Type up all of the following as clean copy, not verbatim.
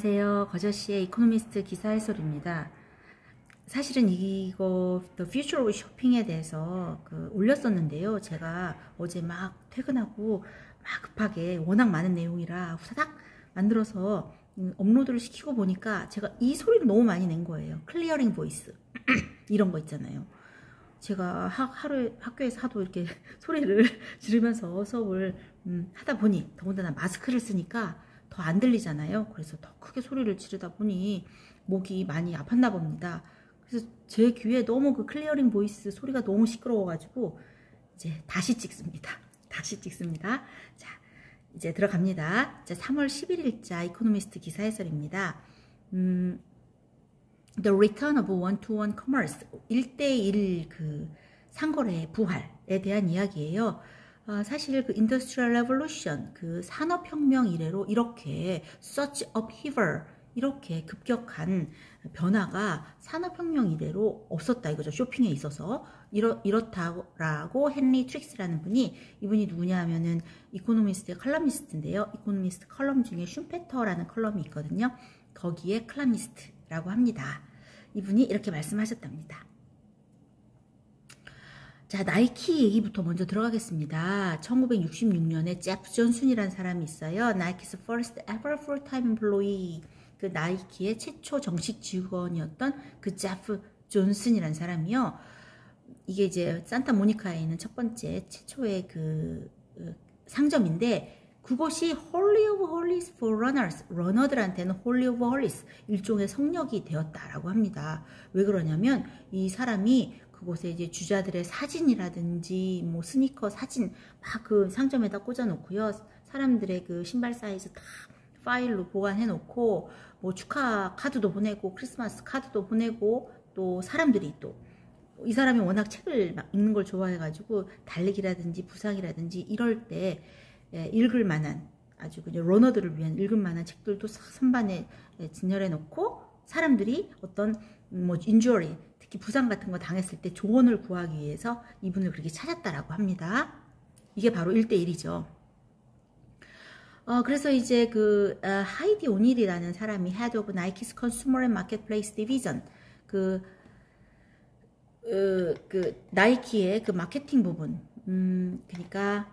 안녕하세요. 거저씨의 이코노미스트 기사 해설입니다. 사실은 이거 The Future of Shopping에 대해서 올렸었는데요. 제가 어제 막 퇴근하고 막 급하게 워낙 많은 내용이라 후다닥 만들어서 업로드를 시키고 보니까 제가 이 소리를 너무 많이 낸 거예요. 클리어링 보이스 이런 거 있잖아요. 제가 하루에 학교에서 하도 이렇게 소리를 지르면서 수업을 하다 보니, 더군다나 마스크를 쓰니까 더 안 들리잖아요. 그래서 더 크게 소리를 지르다 보니 목이 많이 아팠나 봅니다. 그래서 제 귀에 너무 그 클리어링 보이스 소리가 너무 시끄러워가지고 이제 다시 찍습니다. 자, 이제 들어갑니다. 자, 3월 11일자 이코노미스트 기사 해설입니다. The Return of One-to-One Commerce, 1대1 그 상거래의 부활에 대한 이야기예요. 사실 그 Industrial Revolution, 그 산업혁명 이래로 이렇게 such upheaval, 이렇게 급격한 변화가 산업혁명 이래로 없었다 이거죠. 쇼핑에 있어서. 이렇다라고 헨리 트릭스라는 분이, 이분이 누구냐 하면은 이코노미스트의 칼럼니스트인데요. 이코노미스트 컬럼 중에 슌페터라는 컬럼이 있거든요. 거기에 칼럼니스트라고 합니다. 이분이 이렇게 말씀하셨답니다. 자, 나이키 얘기부터 먼저 들어가겠습니다. 1966년에 제프 존슨이라는 사람이 있어요. 나이키's first ever full-time employee, 그 나이키의 최초 정식 직원이었던 그 제프 존슨이라는 사람이요. 이게 이제 산타모니카에 있는 첫 번째 최초의 그 상점인데, 그곳이 Holy of Holies for Runners, 러너들한테는 Holy of Holies, 일종의 성역이 되었다라고 합니다. 왜 그러냐면 이 사람이 그곳에 이제 주자들의 사진이라든지 뭐 스니커 사진 막 그 상점에다 꽂아놓고요. 사람들의 그 신발 사이즈 다 파일로 보관해놓고, 뭐 축하 카드도 보내고 크리스마스 카드도 보내고, 또 사람들이 또 이 사람이 워낙 책을 막 읽는 걸 좋아해가지고 달리기라든지 부상이라든지 이럴 때 읽을 만한, 아주 그냥 러너들을 위한 읽을 만한 책들도 선반에 진열해놓고, 사람들이 어떤 뭐 인주어리, 특히 부상 같은 거 당했을 때 조언을 구하기 위해서 이분을 그렇게 찾았다라고 합니다. 이게 바로 1대1이죠. 그래서 이제 그 하이디 오닐이라는 사람이 Head of Nike's Consumer and Marketplace Division, 그 나이키의 그 마케팅 부분, 그러니까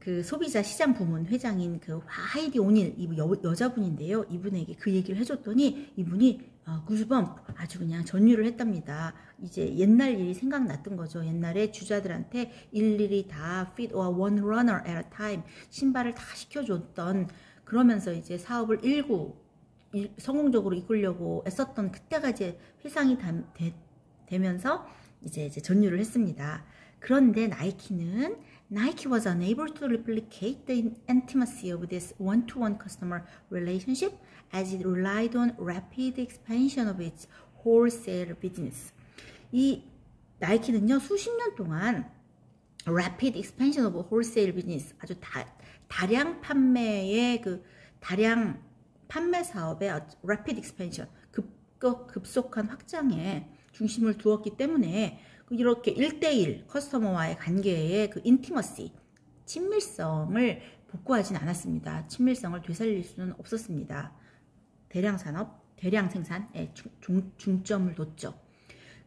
그 소비자 시장 부문 회장인 그 하이디 오닐, 이 여자분인데요. 이분에게 그 얘기를 해줬더니 이분이 구즈범, 아주 그냥 전율을 했답니다. 이제 옛날 일이 생각났던 거죠. 옛날에 주자들한테 일일이 다 fit or one runner at a time, 신발을 다 시켜줬던, 그러면서 이제 사업을 성공적으로 이끌려고 애썼던 그때가 이제 회상이 되면서 이제 전율을 했습니다. 그런데 Nike was unable to replicate the intimacy of this one-to-one customer relationship as it relied on rapid expansion of its wholesale business. 이 나이키는요, 수십 년 동안 rapid expansion of wholesale business, 아주 다량 판매 사업의 rapid expansion, 급속한 확장에 중심을 두었기 때문에, 이렇게 1대1 커스터머와의 관계의 그 인티머시, 친밀성을 복구하진 않았습니다. 친밀성을 되살릴 수는 없었습니다. 대량 산업, 대량 생산에 중점을 뒀죠.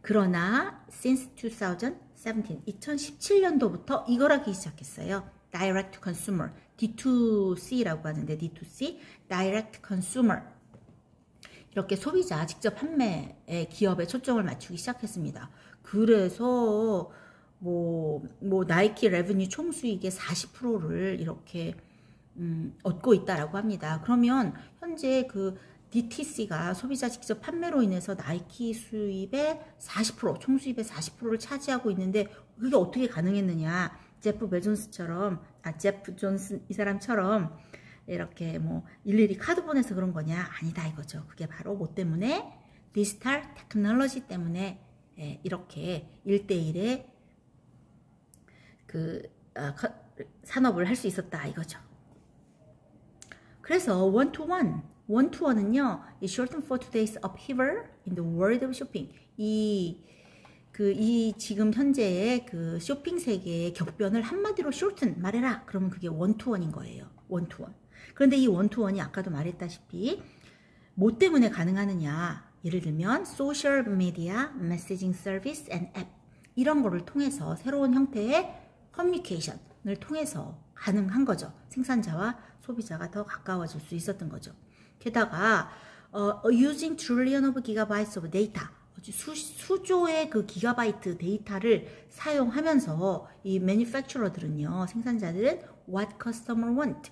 그러나 since 2017년도부터 이걸 하기 시작했어요. Direct to Consumer, D2C라고 하는데, D2C, Direct Consumer, 이렇게 소비자 직접 판매의 기업에 초점을 맞추기 시작했습니다. 그래서 뭐 나이키 레버뉴 총수익의 40%를 이렇게 얻고 있다라고 합니다. 그러면 현재 그 DTC가 소비자 직접 판매로 인해서 나이키 수입의 40%, 총수입의 40%를 차지하고 있는데, 그게 어떻게 가능했느냐? 제프 존슨 이 사람처럼 이렇게 뭐 일일이 카드 보내서 그런 거냐? 아니다 이거죠. 그게 바로 뭐 때문에? 디지털 테크놀로지 때문에 이렇게 1대1의 그 산업을 할 수 있었다 이거죠. 그래서 원투원은요, is shortened for today's upheaval in the world of shopping, 이 지금 현재의 그 쇼핑 세계의 격변을 한마디로 shorten, 말해라. 그러면 그게 원투원인 거예요. 원투원. 그런데 이 원투원이 아까도 말했다시피 뭐 때문에 가능하느냐, 예를 들면 소셜 미디어, 메시징 서비스, 앤 앱 이런 거를 통해서 새로운 형태의 커뮤니케이션을 통해서 가능한 거죠. 생산자와 소비자가 더 가까워질 수 있었던 거죠. 게다가 using trillion of gigabytes of data, 수조의 그 기가바이트 데이터를 사용하면서 이 매니팩처러들은요, 생산자들은 what customer want,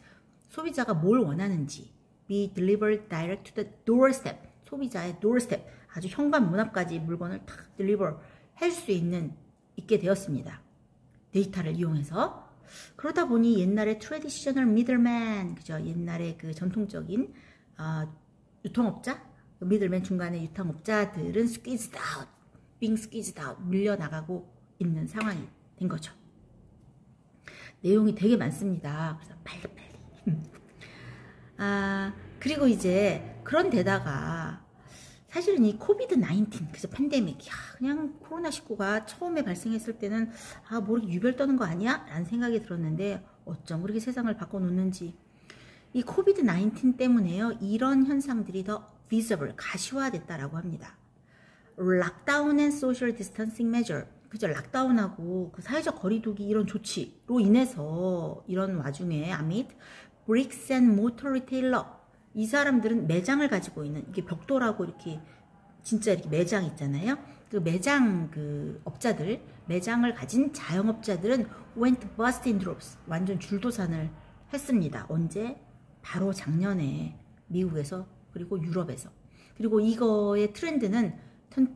소비자가 뭘 원하는지 we deliver direct to the doorstep, 소비자의 doorstep, 아주 현관문 앞까지 물건을 탁 deliver 할 수 있게 되었습니다. 데이터를 이용해서. 그러다 보니 옛날에 트레디셔널 미들맨, 그죠? 옛날에 그 전통적인 유통업자, 미들맨 중간에 유통업자들은 squeezed out, being squeezed out, 밀려나가고 있는 상황이 된 거죠. 내용이 되게 많습니다. 그래서 빨리빨리. 그리고 이제 그런데다가 사실은 이 코비드-19, 그래서 팬데믹, 야, 그냥 코로나19가 처음에 발생했을 때는 아, 모르게 유별 떠는 거 아니야? 라는 생각이 들었는데 어쩜 그렇게 세상을 바꿔놓는지. 이 코비드-19 때문에요, 이런 현상들이 더 visible, 가시화됐다라고 합니다. 락다운 앤 소셜 디스턴싱 메저, 그죠? 락다운하고 그 사회적 거리두기 이런 조치로 인해서 이런 와중에 amid bricks and mortar retailer, 이 사람들은 매장을 가지고 있는, 이게 벽돌하고 이렇게 진짜 이렇게 매장 있잖아요. 그 매장 그 업자들, 매장을 가진 자영업자들은 went bust in drops, 완전 줄도산을 했습니다. 언제? 바로 작년에 미국에서, 그리고 유럽에서. 그리고 이거의 트렌드는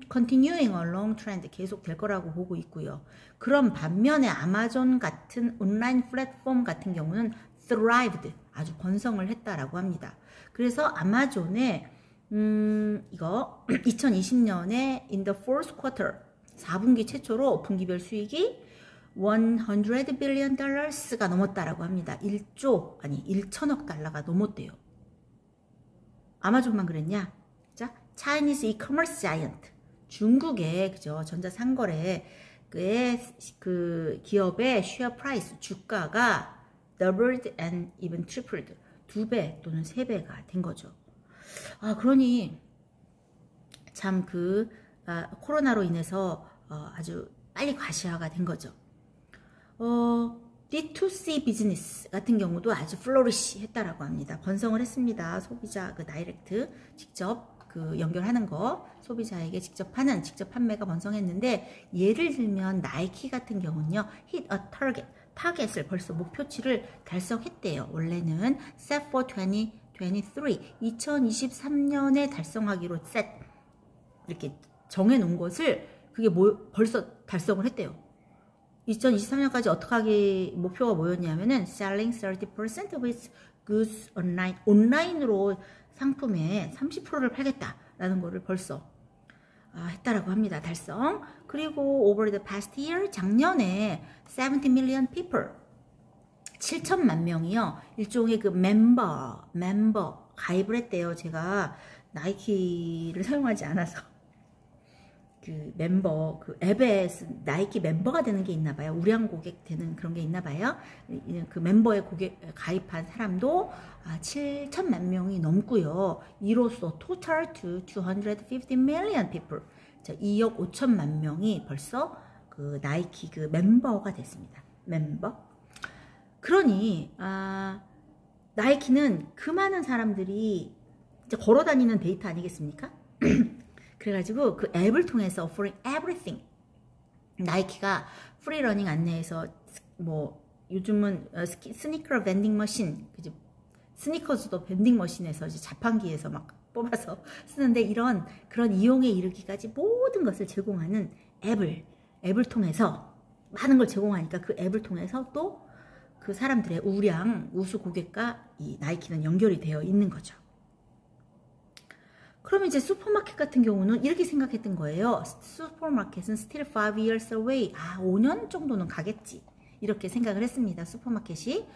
continuing along trend, 계속 될 거라고 보고 있고요. 그런 반면에 아마존 같은 온라인 플랫폼 같은 경우는 thrived, 아주 번성을 했다라고 합니다. 그래서 아마존의 이거 2020년에 in the fourth quarter, 4분기 최초로 분기별 수익이 100 billion dollars가 넘었다라고 합니다. 1천억 달러가 넘었대요. 아마존만 그랬냐? 자, Chinese e-commerce giant, 중국의, 그죠? 전자상거래 그 기업의 share price, 주가가 doubled and even tripled, 2배 또는 3배가 된 거죠. 아, 그러니 참 그 코로나로 인해서 아주 빨리 과시화가 된 거죠. D2C 비즈니스 같은 경우도 아주 플로리시 했다라고 합니다. 번성을 했습니다. 소비자 그 다이렉트, 직접 그 연결하는 거, 소비자에게 직접 하는 직접 판매가 번성했는데, 예를 들면 나이키 같은 경우는요, hit a target, 타겟을 벌써 목표치를 달성했대요. 원래는 set for 2023년에 달성하기로 set, 이렇게 정해놓은 것을 그게 벌써 달성을 했대요. 2023년까지 어떻게 목표가 뭐였냐면은 selling 30% of its goods online, 온라인으로 상품의 30%를 팔겠다라는 거를 벌써 했다라고 합니다. 달성. 그리고 over the past year, 작년에 70 million people, 7천만 명이요, 일종의 그 멤버 가입을 했대요. 제가 나이키를 사용하지 않아서 그 멤버, 그 앱에 나이키 멤버가 되는 게 있나 봐요. 우량 고객 되는 그런 게 있나 봐요. 그 멤버에 가입한 사람도 7천만 명이 넘고요. 이로써 total to 250 million people, 2억 5천만 명이 벌써 그 나이키 그 멤버가 됐습니다. 멤버. 그러니 나이키는 그 많은 사람들이 이제 걸어다니는 데이터 아니겠습니까? 그래가지고 그 앱을 통해서 offering everything, 나이키가 프리러닝 안내에서 뭐 요즘은 스니커 밴딩 머신, 그지? 스니커즈도 밴딩 머신에서 이제 자판기에서 막 뽑아서 쓰는데, 이런 그런 이용에 이르기까지 모든 것을 제공하는 앱을 통해서 많은 걸 제공하니까 그 앱을 통해서 또 그 사람들의 우량 우수 고객과 이 나이키는 연결이 되어 있는 거죠. 그럼 이제 슈퍼마켓 같은 경우는 이렇게 생각했던 거예요. 슈퍼마켓은 still 5 years away. 5년 정도는 가겠지, 이렇게 생각을 했습니다. 슈퍼마켓이.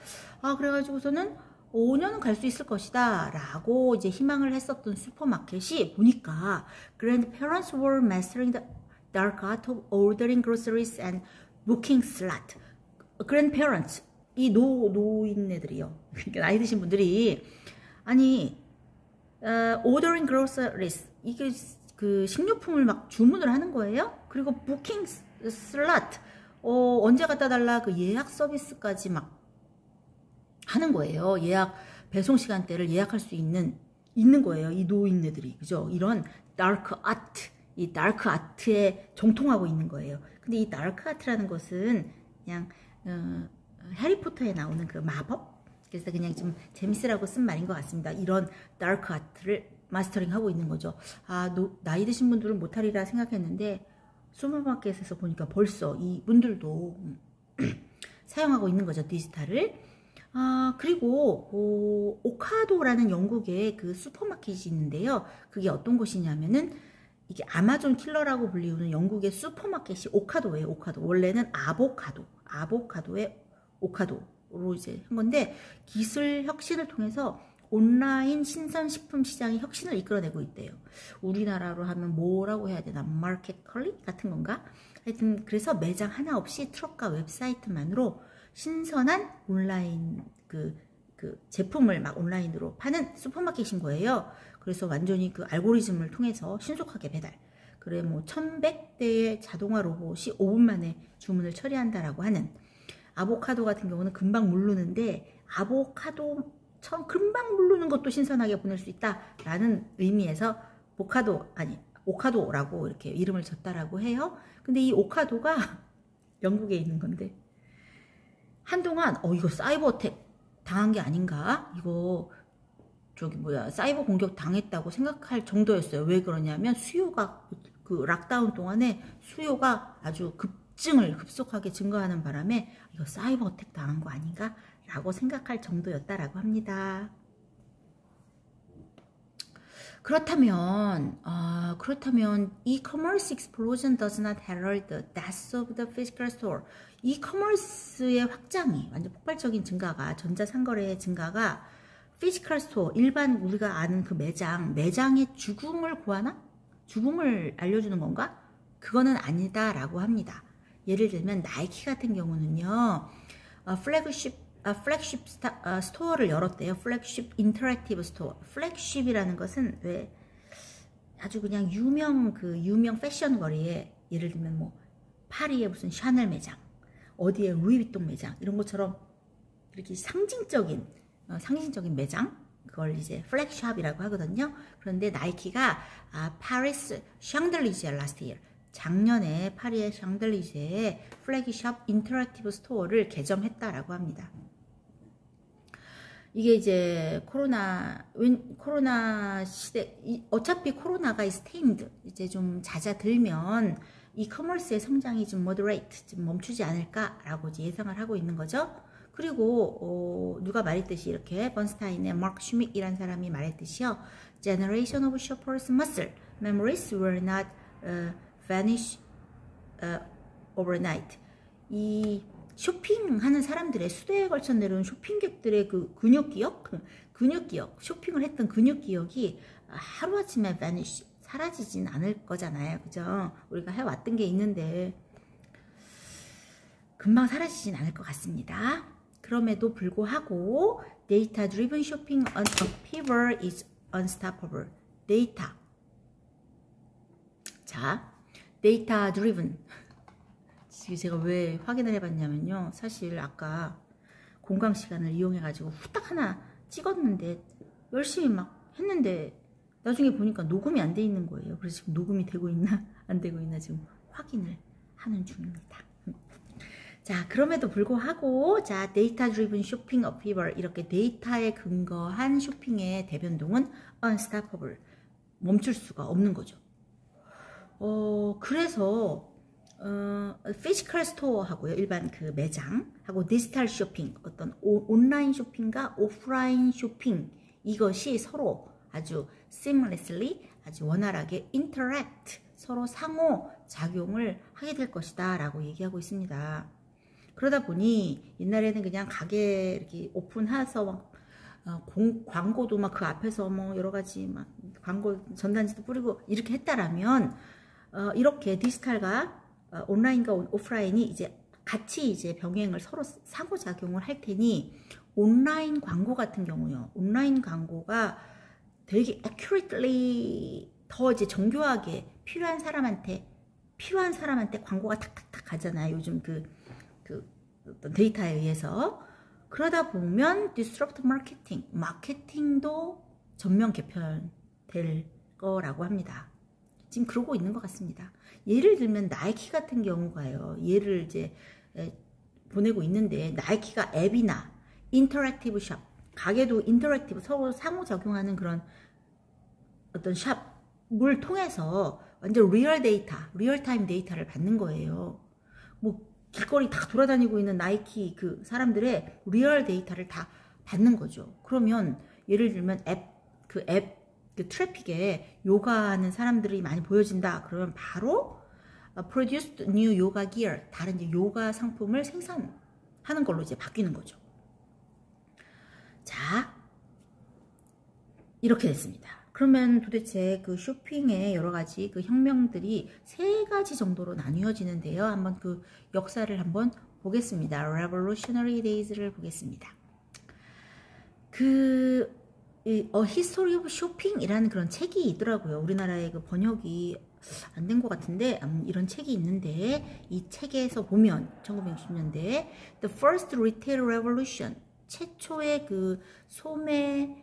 그래가지고서는 5년은 갈 수 있을 것이다 라고 이제 희망을 했었던 슈퍼마켓이 보니까 grandparents were mastering the dark art of ordering groceries and booking slot. grandparents, 이 노인네들이요. 그러니까 나이 드신 분들이 아니 ordering groceries 이게 그 식료품을 막 주문을 하는 거예요. 그리고 booking slot 언제 갖다 달라 그 예약 서비스까지 막 하는 거예요. 예약 배송 시간대를 예약할 수 있는 거예요. 이 노인네들이 그죠? 이런 다크 아트 이 다크 아트에 정통하고 있는 거예요. 근데 이 다크 아트라는 것은 그냥 해리포터에 나오는 그 마법? 그래서 그냥 좀 재밌으라고 쓴 말인 것 같습니다. 이런 다크 아트를 마스터링하고 있는 거죠. 아, 나이 드신 분들은 못하리라 생각했는데 수마마켓에서 보니까 벌써 이 분들도 사용하고 있는 거죠. 디지털을. 아, 그리고 오카도라는 영국의 그 슈퍼마켓이 있는데요. 그게 어떤 곳이냐면은 이게 아마존 킬러라고 불리우는 영국의 슈퍼마켓이 오카도예요. 오카도. 원래는 아보카도의 오카도로 이제 한 건데 기술 혁신을 통해서 온라인 신선식품 시장의 혁신을 이끌어내고 있대요. 우리나라로 하면 뭐라고 해야 되나? 마켓 컬릿 같은 건가? 하여튼 그래서 매장 하나 없이 트럭과 웹사이트만으로 신선한 온라인 그 제품을 막 온라인으로 파는 슈퍼마켓인 거예요. 그래서 완전히 그 알고리즘을 통해서 신속하게 배달. 그래 뭐 1100대의 자동화 로봇이 5분 만에 주문을 처리한다라고 하는 아보카도 같은 경우는 금방 물르는데 아보카도 처음 금방 물르는 것도 신선하게 보낼 수 있다라는 의미에서 오카도라고 이렇게 이름을 줬다라고 해요. 근데 이 오카도가 영국에 있는 건데 한동안 이거 사이버 어택 당한 게 아닌가? 이거 사이버 공격 당했다고 생각할 정도였어요. 왜 그러냐면 수요가 그 락다운 동안에 수요가 아주 급속하게 증가하는 바람에 이거 사이버 어택 당한 거 아닌가? 라고 생각할 정도였다라고 합니다. 그렇다면 e-commerce explosion does not herald the death of the physical store. e-commerce의 확장이 완전 폭발적인 증가가 전자상거래의 증가가 피지컬 스토어 일반 우리가 아는 그 매장의 죽음을 고하나? 죽음을 알려주는 건가? 그거는 아니다라고 합니다. 예를 들면 나이키 같은 경우는요. 플래그십 스토어를 열었대요. 플래그십 인터랙티브 스토어. 플래그십이라는 것은 왜 아주 그냥 유명 패션 거리에 예를 들면 뭐 파리에 무슨 샤넬 매장, 어디에 루이비통 매장 이런 것처럼 이렇게 상징적인 매장 그걸 이제 플렉샵이라고 하거든요. 그런데 나이키가 파리스 샹들리제 라스트 이어 작년에 파리의 샹들리제에 플래그샵 인터랙티브 스토어를 개점했다라고 합니다. 이게 이제 코로나 시대 어차피 코로나가 스테임드 이제 좀 잦아들면 이커머스의 성장이 좀 moderate 좀 멈추지 않을까라고 이제 예상을 하고 있는 거죠. 그리고 누가 말했듯이 이렇게 번스타인의 마크 슈믹 이란 사람이 말했듯이요. Generation of shoppers' muscle memories will not vanish overnight. 이 쇼핑하는 사람들의 수대에 걸쳐 내려온 쇼핑객들의 그 근육 기억, 쇼핑을 했던 근육 기억이 하루아침에 vanish 사라지진 않을 거잖아요, 그죠? 우리가 해왔던 게 있는데 금방 사라지진 않을 것 같습니다. 그럼에도 불구하고 데이터 드리븐 쇼핑 upheaval is unstoppable. 데이터 드리븐 제가 왜 확인을 해봤냐면요. 사실 아까 공강 시간을 이용해 가지고 후딱 하나 찍었는데 열심히 막 했는데 나중에 보니까 녹음이 안 돼 있는 거예요. 그래서 지금 녹음이 되고 있나 안 되고 있나 지금 확인을 하는 중입니다. 자, 그럼에도 불구하고 자 데이터 드리븐 쇼핑 어피벌 이렇게 데이터에 근거한 쇼핑의 대변동은 unstoppable 멈출 수가 없는 거죠. 그래서 피지컬 스토어하고요 일반 그 매장하고 디지털 쇼핑 어떤 온라인 쇼핑과 오프라인 쇼핑 이것이 서로 아주 seamlessly 아주 원활하게 interact 서로 상호 작용을 하게 될 것이다 라고 얘기하고 있습니다. 그러다 보니 옛날에는 그냥 가게 이렇게 오픈해서 막 광고도 막 그 앞에서 뭐 여러 가지 막 광고 전단지도 뿌리고 이렇게 했다라면 이렇게 디지털과 온라인과 오프라인이 이제 같이 이제 병행을 서로 상호작용을 할 테니, 온라인 광고 같은 경우요. 온라인 광고가 되게 accurately 더 이제 정교하게 필요한 사람한테 광고가 탁탁탁 가잖아요. 요즘 그 어떤 데이터에 의해서. 그러다 보면 디스럽트 마케팅도 전면 개편될 거라고 합니다. 지금 그러고 있는 것 같습니다. 예를 들면 나이키 같은 경우가요. 얘를 이제 보내고 있는데, 나이키가 앱이나 인터랙티브 샵, 가게도 인터랙티브 서로 상호작용하는 그런 어떤 샵을 통해서 완전 리얼 데이터, 리얼타임 데이터를 받는 거예요. 뭐 길거리 다 돌아다니고 있는 나이키 그 사람들의 리얼 데이터를 다 받는 거죠. 그러면 예를 들면 그 트래픽에 요가하는 사람들이 많이 보여진다. 그러면 바로 produced new yoga gear, 다른 이제 요가 상품을 생산하는 걸로 이제 바뀌는 거죠. 자, 이렇게 됐습니다. 그러면 도대체 그 쇼핑의 여러 가지 그 혁명들이 세 가지 정도로 나뉘어지는데요. 한번 그 역사를 한번 보겠습니다. Revolutionary Days를 보겠습니다. History of Shopping이라는 그런 책이 있더라고요. 우리나라에 그 번역이 안 된 것 같은데, 이런 책이 있는데, 이 책에서 보면 1960년대에 The First Retail Revolution, 최초의 그 소매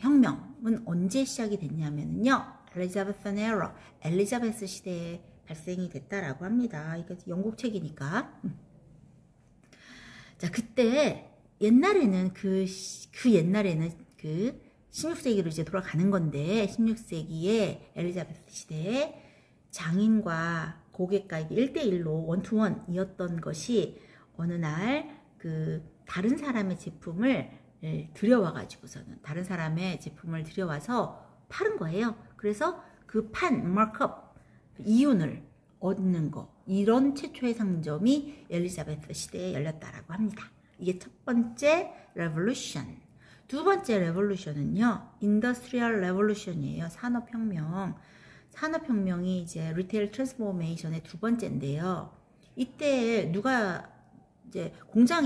혁명은 언제 시작이 됐냐면요, 엘리자베스 에러, 엘리자베스 시대에 발생이 됐다라고 합니다. 이게 영국 책이니까. 자, 그때 옛날에는 그 16세기로 이제 돌아가는 건데, 16세기에 엘리자베스 시대에 장인과 고객과 1대1로 원투원이었던 것이 어느 날 그 다른 사람의 제품을 들여와가지고서는, 다른 사람의 제품을 들여와서 파는 거예요. 그래서 그 판, 마크업, 이윤을 얻는 거, 이런 최초의 상점이 엘리자베스 시대에 열렸다라고 합니다. 이게 첫 번째 레볼루션. 두 번째 레볼루션은요, 인더스트리얼 레볼루션이에요. 산업혁명. 산업혁명이 이제 리테일 트랜스포메이션의 두 번째인데요. 이때 누가 이제 공장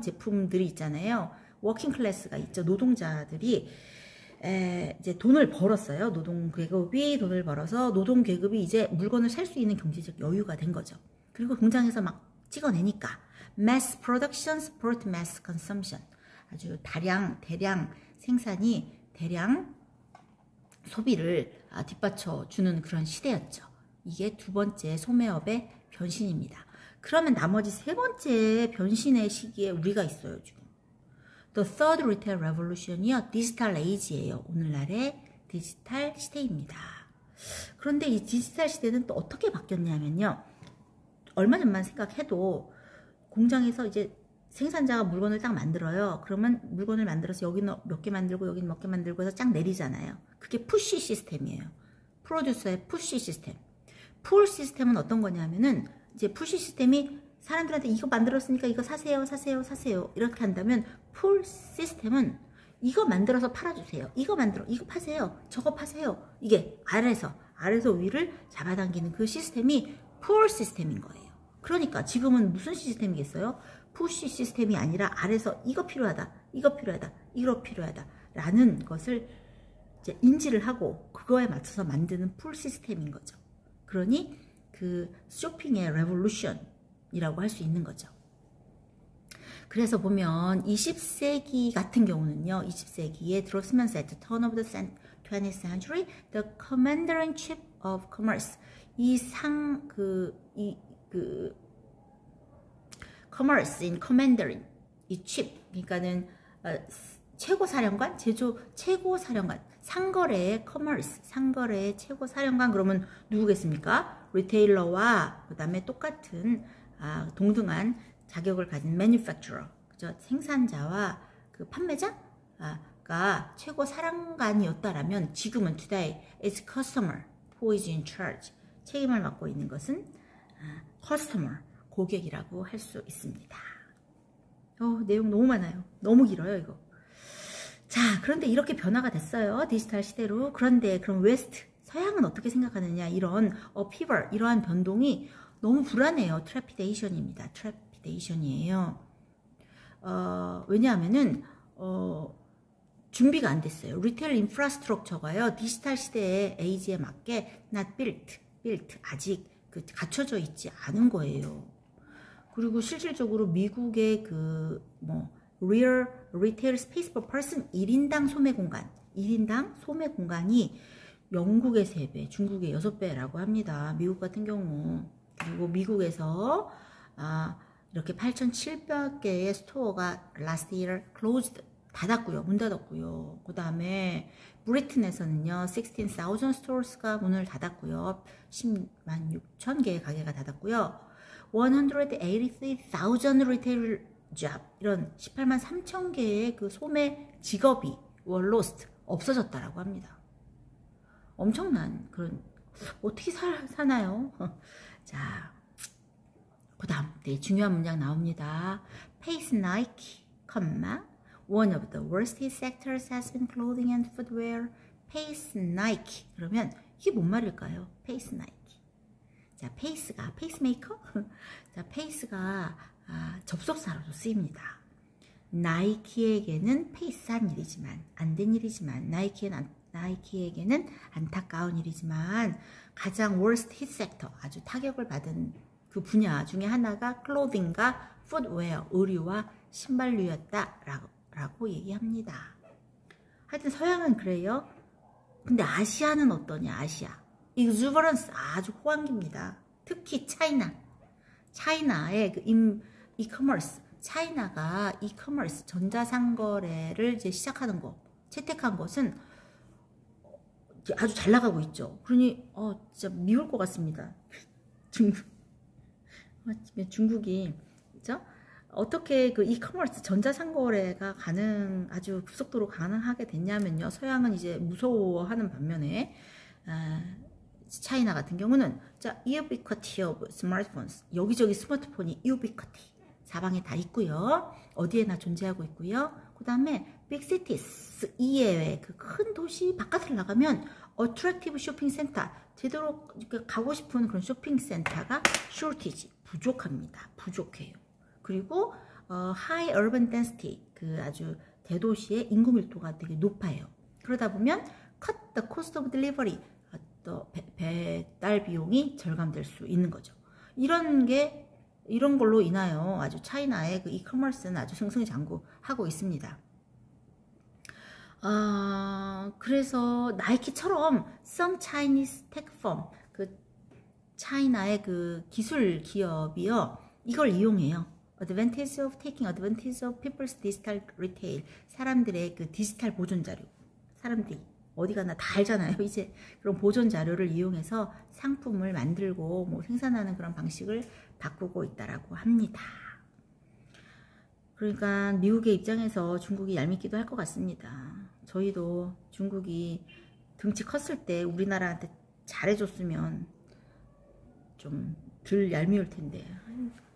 제품들이 있잖아요. 워킹 클래스가 있죠. 노동자들이 이제 돈을 벌었어요. 노동 계급이 돈을 벌어서, 노동 계급이 이제 물건을 살 수 있는 경제적 여유가 된 거죠. 그리고 공장에서 막 찍어내니까 mass production support mass consumption, 아주 대량 생산이 대량 소비를 뒷받쳐 주는 그런 시대였죠. 이게 두 번째 소매업의 변신입니다. 그러면 나머지 세 번째 변신의 시기에 우리가 있어요, 지금. The Third Retail Revolution이요. 디지털 에이지예요. 오늘날의 디지털 시대입니다. 그런데 이 디지털 시대는 또 어떻게 바뀌었냐면요, 얼마 전만 생각해도 공장에서 이제 생산자가 물건을 딱 만들어요. 그러면 물건을 만들어서 여기는 몇 개 만들고 여기는 몇 개 만들고 해서 쫙 내리잖아요. 그게 푸시 시스템이에요. 프로듀서의 푸시 시스템. 풀 시스템은 어떤 거냐면은, 이제 푸시 시스템이 사람들한테 이거 만들었으니까 이거 사세요, 사세요, 사세요, 이렇게 한다면, 풀 시스템은 이거 만들어서 팔아주세요, 이거 파세요, 저거 파세요. 이게 아래에서 위를 잡아당기는 그 시스템이 풀 시스템인 거예요. 그러니까 지금은 무슨 시스템이겠어요? 푸시 시스템이 아니라 아래에서 이거 필요하다, 이거 필요하다, 이거 필요하다 라는 것을 이제 인지를 하고 그거에 맞춰서 만드는 풀 시스템인 거죠. 그러니 그 쇼핑의 레볼루션이라고 할 수 있는 거죠. 그래서 보면 20세기 같은 경우는요, 20세기에 들어서면서 at the turn of the 20th century, the commander-in-chief of commerce, commerce in commanderin, 이 chief, 그러니까는 최고사령관, 최고사령관, 상거래의 commerce, 상거래의 최고사령관. 그러면 누구겠습니까? 리테일러와 그 다음에 똑같은 동등한 자격을 가진 manufacturer, 그죠? 생산자와 그 판매자가 최고사령관이었다라면, 지금은 today is customer who is in charge, 책임을 맡고 있는 것은 customer, 고객이라고 할 수 있습니다. 내용 너무 많아요. 너무 길어요, 이거. 자, 그런데 이렇게 변화가 됐어요, 디지털 시대로. 그런데 그럼 웨스트, 서양은 어떻게 생각하느냐, 이런 피벌, 이러한 변동이 너무 불안해요. 트래피데이션입니다. 트래피데이션이에요. 왜냐하면은 준비가 안 됐어요. 리테일 인프라스트럭처가요. 디지털 시대의 에이지에 맞게 not built 아직 갖춰져 있지 않은 거예요. 그리고 실질적으로 미국의 real retail space per person 1인당 소매 공간이 영국의 3배, 중국의 6배라고 합니다. 미국 같은 경우. 그리고 미국에서 이렇게 8,700개의 스토어가 last year closed 닫았고요. 문 닫았고요. 그 다음에 브리튼에서는요. 16,000 스토어스가 문을 닫았고요. 106,000개의 가게가 닫았고요. 183,000 리테일 잡 이런 183,000개의 그 소매 직업이 were lost 없어졌다라고 합니다. 엄청난 그런 어떻게 사나요? 자, 그 다음 네, 중요한 문장 나옵니다. Pace Nike, one of the worst sectors has been clothing and footwear. Pace Nike 그러면 이게 뭔 말일까요? Pace Nike. 자, 페이스가 페이스메이커? 자, 페이스가 접속사로도 쓰입니다. 나이키에게는 페이스한 일이지만 안 된 일이지만 나이키에게는 안타까운 일이지만 가장 worst hit sector 아주 타격을 받은 그 분야 중에 하나가 클로딩과 풋웨어 의류와 신발류였다라고 얘기합니다. 하여튼 서양은 그래요. 근데 아시아는 어떠냐? 아시아 exuberance 아주 호황기입니다. 특히 차이나의 그 이커머스 차이나가 이커머스 전자상거래를 이제 시작하는 거 채택한 것은 아주 잘 나가고 있죠. 그러니 진짜 미울 것 같습니다. 중국이 그죠? 어떻게 그 이커머스 전자상거래가 아주 급속도로 가능하게 됐냐면요. 서양은 이제 무서워하는 반면에 차이나 같은 경우는 자 ubiquity of smartphones 여기저기 스마트폰이 ubiquity 사방에 다 있고요. 어디에나 존재하고 있고요. 그 다음에 big cities 이외의 그 큰 도시 바깥을 나가면 attractive 쇼핑 센터 되도록 가고 싶은 그런 쇼핑 센터가 shortage 부족합니다. 부족해요. 그리고 high urban density 그 아주 대도시의 인구 밀도가 되게 높아요. 그러다 보면 cut the cost of delivery 또 배달 비용이 절감될 수 있는 거죠. 이런 걸로 인하여 아주 차이나의 그 이커머스는 아주 승승장구하고 있습니다. 그래서 나이키처럼 some Chinese tech firm 그 차이나의 그 기술 기업이요 이걸 이용해요. taking advantage of people's digital retail 사람들의 그 디지털 보존 자료 사람들이 어디 가나 다 알잖아요. 이제 그런 보존 자료를 이용해서 상품을 만들고 생산하는 그런 방식을 바꾸고 있다라고 합니다. 그러니까 미국의 입장에서 중국이 얄밉기도 할 것 같습니다. 저희도 중국이 등치 컸을 때 우리나라한테 잘해줬으면 좀 덜 얄미울 텐데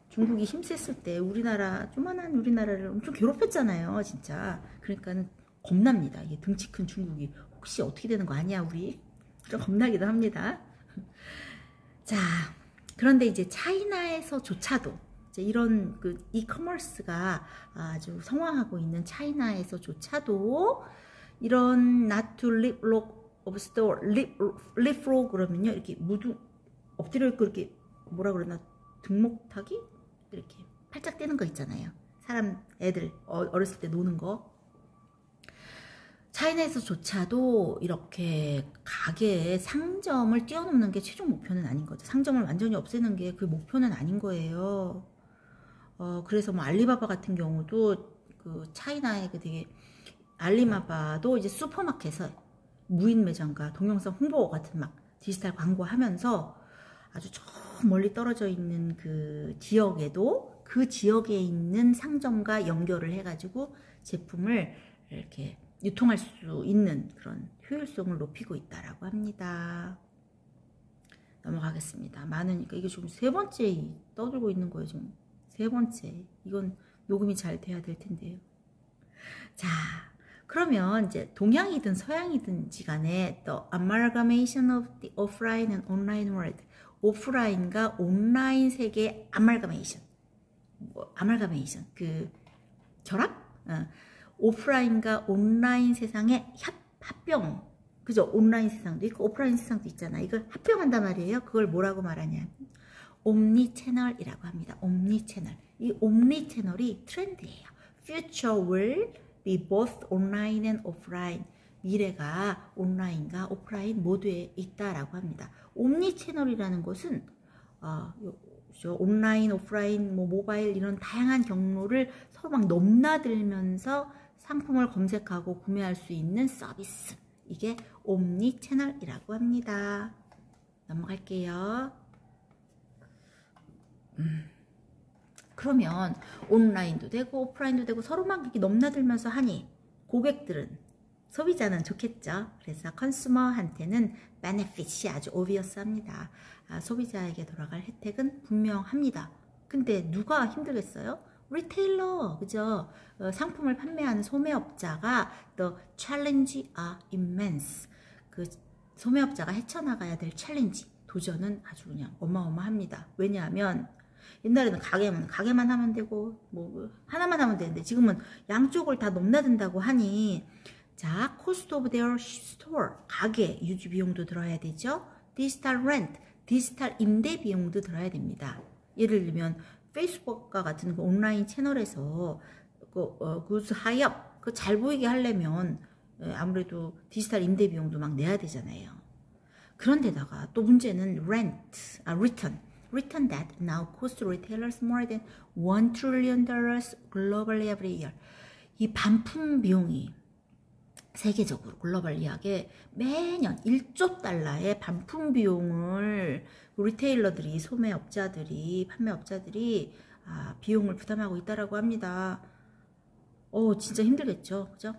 중국이 힘셌을 때 조만한 우리나라를 엄청 괴롭혔잖아요. 진짜. 그러니까 겁납니다. 이게 등치 큰 중국이 혹시 어떻게 되는 거 아니야 우리? 좀 겁나기도 합니다. 자, 그런데 이제 차이나에서조차도 이제 이런 그 이커머스가 아주 성황하고 있는 차이나에서조차도 이런 not to leapfrog of store, leapfrog 그러면요 이렇게 엎드려 있고 이렇게 뭐라 그러나 등목타기 이렇게 팔짝 뛰는 거 있잖아요. 애들 어렸을 때 노는 거. 차이나에서조차도 이렇게 가게의 상점을 뛰어넘는 게 최종 목표는 아닌 거죠. 상점을 완전히 없애는 게 그 목표는 아닌 거예요. 그래서 알리바바 같은 경우도 그 차이나의 그 되게 알리바바도 이제 슈퍼마켓에 무인 매장과 동영상 홍보 같은 막 디지털 광고하면서 아주 저 멀리 떨어져 있는 그 지역에도 그 지역에 있는 상점과 연결을 해가지고 제품을 이렇게 유통할 수 있는 그런 효율성을 높이고 있다라고 합니다. 넘어가겠습니다. 많으니까 이게 지금 3번째 떠들고 있는 거예요. 지금 3번째 이건 녹음이 잘 돼야 될 텐데요. 자, 그러면 이제 동양이든 서양이든지 간에 The Amalgamation of the Offline and Online World 오프라인과 온라인 세계의 아말가메이션, 그 결합? 오프라인과 온라인 세상의 합병, 그죠? 온라인 세상도 있고 오프라인 세상도 있잖아. 이걸 합병한단 말이에요. 그걸 뭐라고 말하냐? 옴니 채널이라고 합니다. 옴니 채널. 이 옴니 채널이 트렌드예요. Future will be both online and offline. 미래가 온라인과 오프라인 모두에 있다라고 합니다. 옴니 채널이라는 것은 온라인, 오프라인, 뭐 모바일 이런 다양한 경로를 서로 막 넘나들면서 상품을 검색하고 구매할 수 있는 서비스. 이게 옴니 채널이라고 합니다. 넘어갈게요. 그러면 온라인도 되고 오프라인도 되고 서로 막 이렇게 넘나들면서 하니 고객들은, 소비자는 좋겠죠. 그래서 컨슈머한테는 베네핏이 아주 오비어스합니다. 소비자에게 돌아갈 혜택은 분명합니다. 근데 누가 힘들겠어요? 리테일러, 그죠? 상품을 판매하는 소매업자가 the challenge are immense. 그 소매업자가 헤쳐나가야 될 챌린지, 도전은 아주 그냥 어마어마합니다. 왜냐하면 옛날에는 가게만 하면 되고 뭐 하나만 하면 되는데 지금은 양쪽을 다 넘나든다고 하니, 자, cost of their store, 가게 유지 비용도 들어야 되죠. 디지털 렌트, 디지털 임대 비용도 들어야 됩니다. 예를 들면 페이스북과 같은 그 온라인 채널에서 굿즈 하이업, 그 잘 보이게 하려면 아무래도 디지털 임대 비용도 막 내야 되잖아요. 그런데다가 또 문제는 return that now cost retailers more than $1 trillion globally every year. 이 반품 비용이 세계적으로 글로벌 이하게 매년 1조 달러의 반품 비용을 리테일러들이, 소매업자들이, 판매업자들이 비용을 부담하고 있다라고 합니다. 진짜 힘들겠죠, 그죠?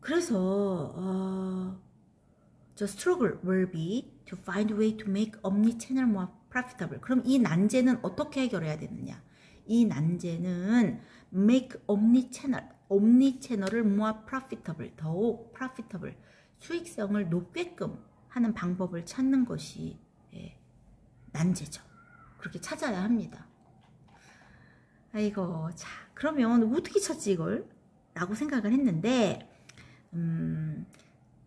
그래서 The struggle will be to find a way to make omni-channel more profitable. 그럼 이 난제는 어떻게 해결해야 되느냐? 이 난제는 make omni-channel, 옴니채널을 more profitable, 더욱 profitable, 수익성을 높게끔 하는 방법을 찾는 것이 난제죠. 그렇게 찾아야 합니다. 아이고, 자, 그러면 어떻게 찾지 이걸? 라고 생각을 했는데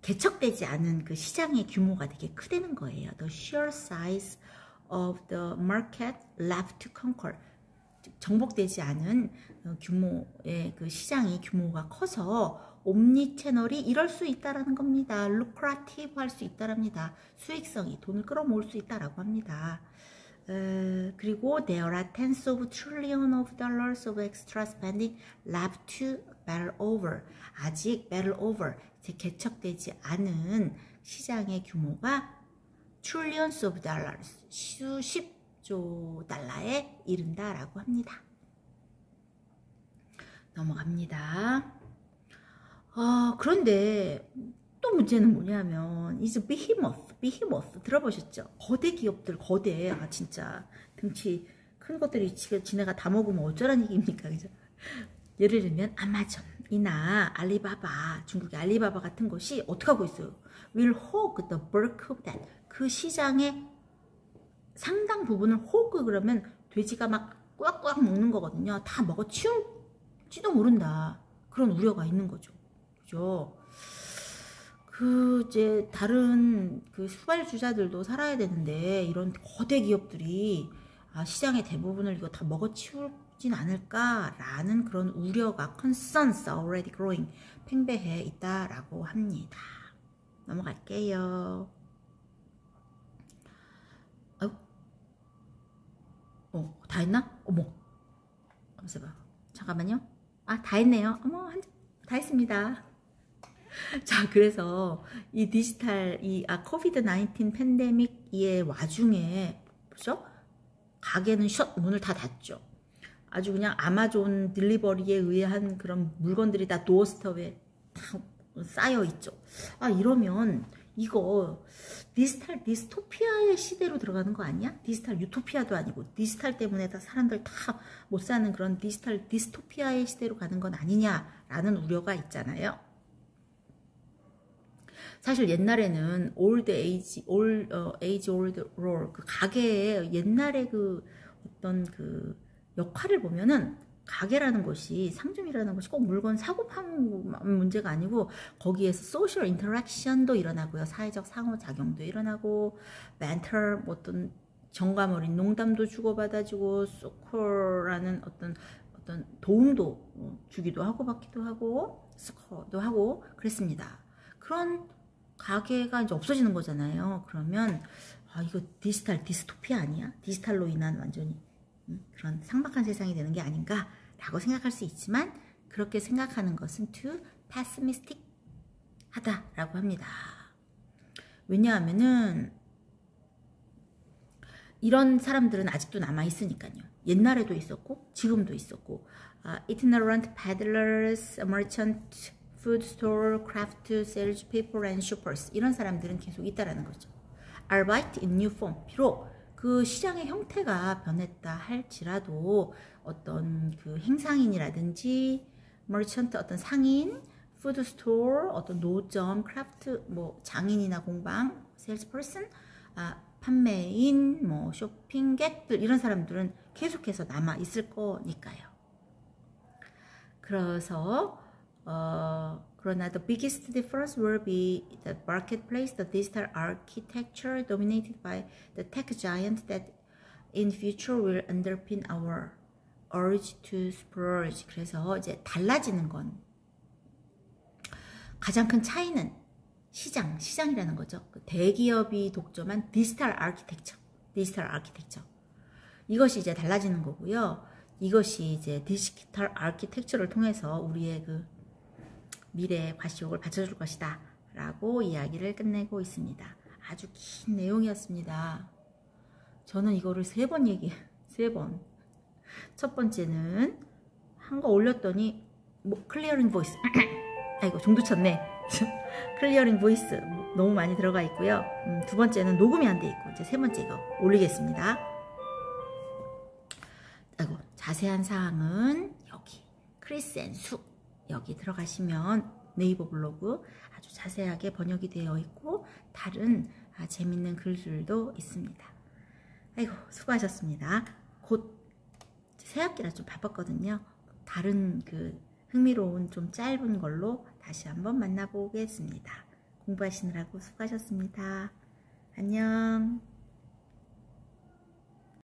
개척되지 않은 그 시장의 규모가 되게 크다는 거예요. The sheer size of the market left to conquer. 정복되지 않은 규모의 그 시장이 규모가 커서 옴니 채널이 이럴 수 있다라는 겁니다. 루크라티브 할 수 있다랍니다. 수익성이, 돈을 끌어모을 수 있다라고 합니다. 그리고 there are tens of trillion of dollars of extra spending left to battle over. 아직 battle over, 개척되지 않은 시장의 규모가 trillions of dollars, 수십 달러에 이른다라고 합니다. 넘어갑니다. 그런데 또 문제는 뭐냐면 is behemoth 들어보셨죠? 거대 기업들, 거대, 진짜 등치 큰 것들이 지네가 다 먹으면 어쩌란 얘기입니까, 그죠? 예를 들면 아마존이나 알리바바, 중국의 알리바바 같은 것이 어떻게 하고 있어요? will hog the bulk of that, 그 시장의 상당 부분을 호그, 그러면 돼지가 막 꽉꽉 먹는 거거든요. 다 먹어 치울지도 모른다. 그런 우려가 있는 거죠. 그죠? 이제 다른 그 수발주자들도 살아야 되는데 이런 거대 기업들이 시장의 대부분을 이거 다 먹어 치울진 않을까라는 그런 우려가 concerns already growing, 팽배해 있다라고 합니다. 넘어갈게요. 다 했나? 어머, 잠깐만요. 다 했네요. 어머, 다 했습니다. 자, 그래서 이 디지털, 이 COVID-19 팬데믹의 와중에 보죠? 가게는 문을 다 닫죠. 아주 그냥 아마존 딜리버리에 의한 그런 물건들이 다 도어스텝에 다 쌓여 있죠. 이러면 이거 디지털 디스토피아의 시대로 들어가는 거 아니야? 디지털 유토피아도 아니고 디지털 때문에 다 사람들 다 못 사는 그런 디지털 디스토피아의 시대로 가는 건 아니냐라는 우려가 있잖아요. 사실 옛날에는 올드 에이지 올드 롤 그 가게의 옛날에 그 어떤 그 역할을 보면은 가게라는 것이 상점이라는 것이 꼭 물건 사고 파는 문제가 아니고 거기에서 소셜 인터랙션도 일어나고요, 사회적 상호작용도 일어나고 멘털 어떤 정감 어린 농담도 주고받아주고 스코어라는 어떤 도움도 주기도 하고 받기도 하고 스코어도 하고 그랬습니다. 그런 가게가 이제 없어지는 거잖아요. 그러면 아, 이거 디스토피아 아니야? 디지털로 인한 완전히 그런 삭막한 세상이 되는 게 아닌가라고 생각할 수 있지만 그렇게 생각하는 것은 too pessimistic 하다라고 합니다. 왜냐하면은 이런 사람들은 아직도 남아있으니까요. 옛날에도 있었고 지금도 있었고 itinerant peddlers, merchant, food store, craft, salespeople and shoppers 이런 사람들은 계속 있다라는 거죠. Albeit in new form, 비록 그 시장의 형태가 변했다 할지라도 어떤 그 행상인이라든지 머천트 어떤 상인, 푸드 스토어 어떤 노점, 크라프트 뭐 장인이나 공방, 세일스퍼슨, 판매인, 뭐 쇼핑객들 이런 사람들은 계속해서 남아 있을 거니까요. 그래서 그러나 the biggest difference will be the marketplace, the digital architecture dominated by the tech giant that in future will underpin our urge to splurge. 그래서 이제 달라지는 건 가장 큰 차이는 시장이라는 거죠. 그 대기업이 독점한 디지털 아키텍처 이것이 이제 달라지는 거고요. 이것이 이제 디지털 아키텍처를 통해서 우리의 그 미래의 과시욕을 받쳐줄 것이다 라고 이야기를 끝내고 있습니다. 아주 긴 내용이었습니다. 저는 이거를 세 번. 첫 번째는 한 거 올렸더니 뭐 클리어링 보이스 아이고 종도 쳤네. 클리어링 보이스 너무 많이 들어가 있고요. 두 번째는 녹음이 안 돼 있고 이제 세 번째 이거 올리겠습니다. 아이고 자세한 사항은 여기 크리스앤수 여기 들어가시면 네이버 블로그 아주 자세하게 번역이 되어 있고 다른 재밌는 글들도 있습니다. 아이고 수고하셨습니다. 곧 새학기라 좀 바빴거든요. 다른 그 흥미로운 좀 짧은 걸로 다시 한번 만나보겠습니다. 공부하시느라고 수고하셨습니다. 안녕.